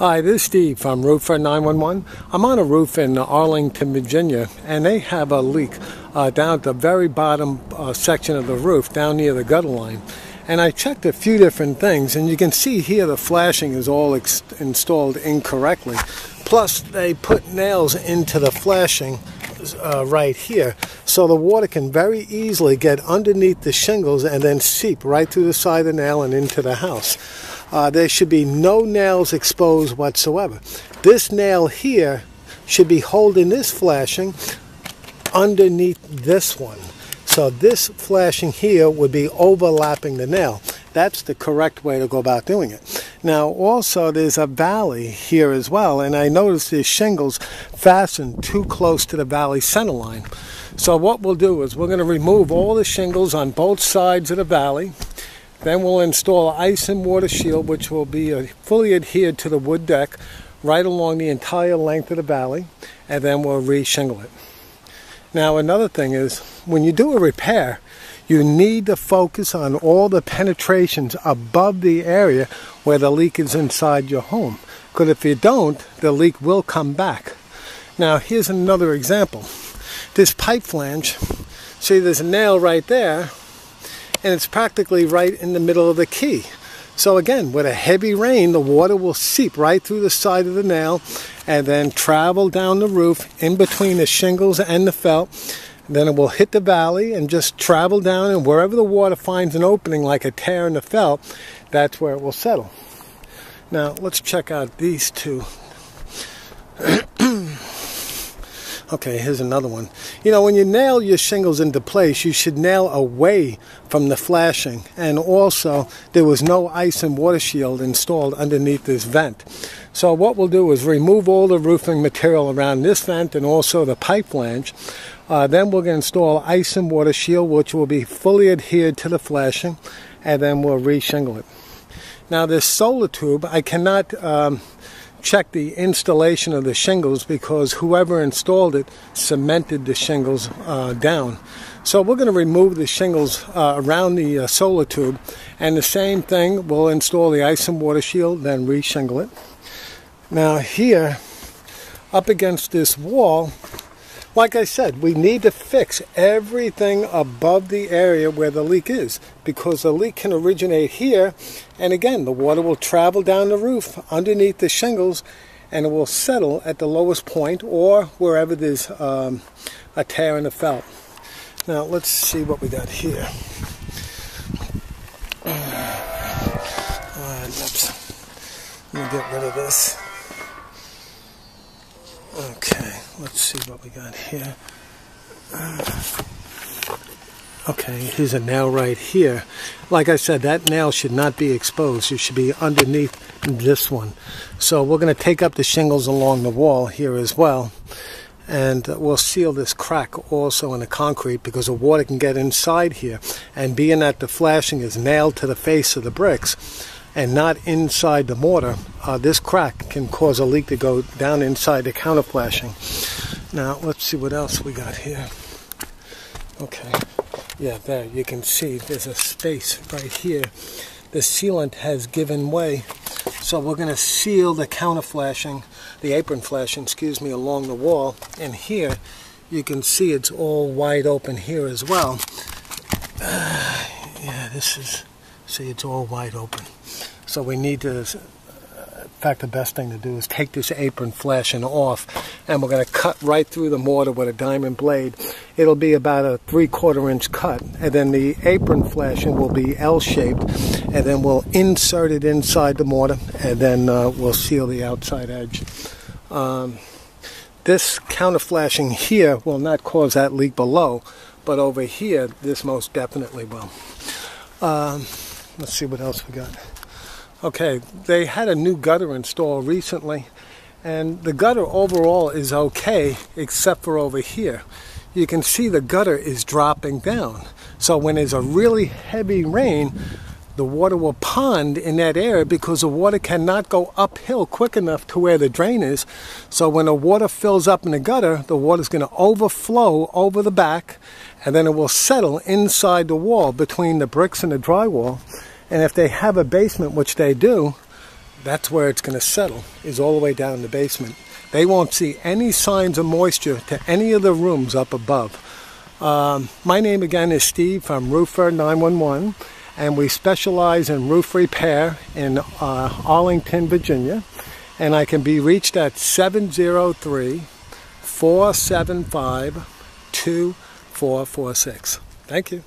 Hi, this is Steve from Roofer911. I'm on a roof in Arlington, Virginia, and they have a leak down at the very bottom section of the roof, down near the gutter line. And I checked a few different things, and you can see here the flashing is all installed incorrectly. Plus, they put nails into the flashing right here, so the water can very easily get underneath the shingles and then seep right through the side of the nail and into the house. There should be no nails exposed whatsoever. This nail here should be holding this flashing underneath this one. So this flashing here would be overlapping the nail. That's the correct way to go about doing it. Now also there's a valley here as well, and I noticed these shingles fastened too close to the valley center line. So what we'll do is we're going to remove all the shingles on both sides of the valley. Then we'll install ice and water shield, which will be fully adhered to the wood deck right along the entire length of the valley, and then we'll re-shingle it. Now another thing is, when you do a repair, you need to focus on all the penetrations above the area where the leak is inside your home, because if you don't, the leak will come back. Now here's another example. This pipe flange, see there's a nail right there, and it's practically right in the middle of the key. So again, with a heavy rain, the water will seep right through the side of the nail and then travel down the roof in between the shingles and the felt. Then it will hit the valley and just travel down, and wherever the water finds an opening like a tear in the felt, that's where it will settle. Now let's check out these two. Okay, here's another one. You know, when you nail your shingles into place, you should nail away from the flashing. And also, there was no ice and water shield installed underneath this vent. So what we'll do is remove all the roofing material around this vent and also the pipe flange. Then we're going to install ice and water shield, which will be fully adhered to the flashing. And then we'll re-shingle it. Now, this solar tube, I cannot check the installation of the shingles because whoever installed it cemented the shingles down. So we're going to remove the shingles around the solar tube, and the same thing, we'll install the ice and water shield, then re-shingle it. Now here, up against this wall, like I said, we need to fix everything above the area where the leak is, because the leak can originate here, and again, the water will travel down the roof underneath the shingles, and it will settle at the lowest point or wherever there's a tear in the felt. Now, let's see what we got here. Let me get rid of this. Okay, let's see what we got here. Okay, here's a nail right here. Like I said, that nail should not be exposed. It should be underneath this one. So we're going to take up the shingles along the wall here as well. And we'll seal this crack also in the concrete, because the water can get inside here. And being that the flashing is nailed to the face of the bricks and not inside the mortar, this crack can cause a leak to go down inside the counterflashing. Now, let's see what else we got here. Okay, yeah, there, you can see there's a space right here. The sealant has given way, so we're going to seal the counterflashing, the apron flashing, excuse me, along the wall. And here, you can see it's all wide open here as well. Yeah, this is... See, it's all wide open. So we need to, in fact, the best thing to do is take this apron flashing off, and we're going to cut right through the mortar with a diamond blade. It'll be about a 3/4 inch cut, and then the apron flashing will be L-shaped, and then we'll insert it inside the mortar, and then we'll seal the outside edge. This counter flashing here will not cause that leak below, but over here, this most definitely will. Let's see what else we got. Okay, they had a new gutter installed recently, and the gutter overall is okay, except for over here. You can see the gutter is dropping down. So when there's a really heavy rain, the water will pond in that area, because the water cannot go uphill quick enough to where the drain is. So when the water fills up in the gutter, the water's going to overflow over the back, and then it will settle inside the wall between the bricks and the drywall. And if they have a basement, which they do, that's where it's going to settle, is all the way down in the basement. They won't see any signs of moisture to any of the rooms up above. My name again is Steve from Roofer911, and we specialize in roof repair in Arlington, Virginia. And I can be reached at 703-475-2446. Thank you.